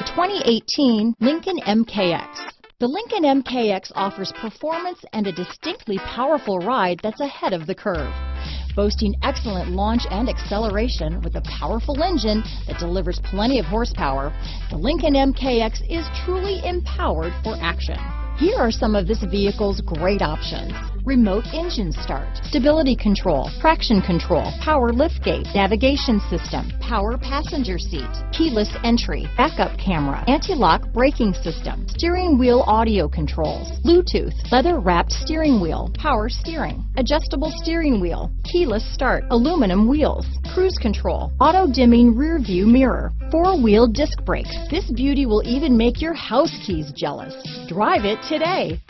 The 2018 Lincoln MKX. The Lincoln MKX offers performance and a distinctly powerful ride that's ahead of the curve. Boasting excellent launch and acceleration with a powerful engine that delivers plenty of horsepower, the Lincoln MKX is truly empowered for action. Here are some of this vehicle's great options: remote engine start, stability control, traction control, power liftgate, navigation system, power passenger seat, keyless entry, backup camera, anti-lock braking system, steering wheel audio controls, Bluetooth, leather-wrapped steering wheel, power steering, adjustable steering wheel, keyless start, aluminum wheels, cruise control, auto-dimming rear-view mirror, four-wheel disc brakes. This beauty will even make your house keys jealous. Drive it today.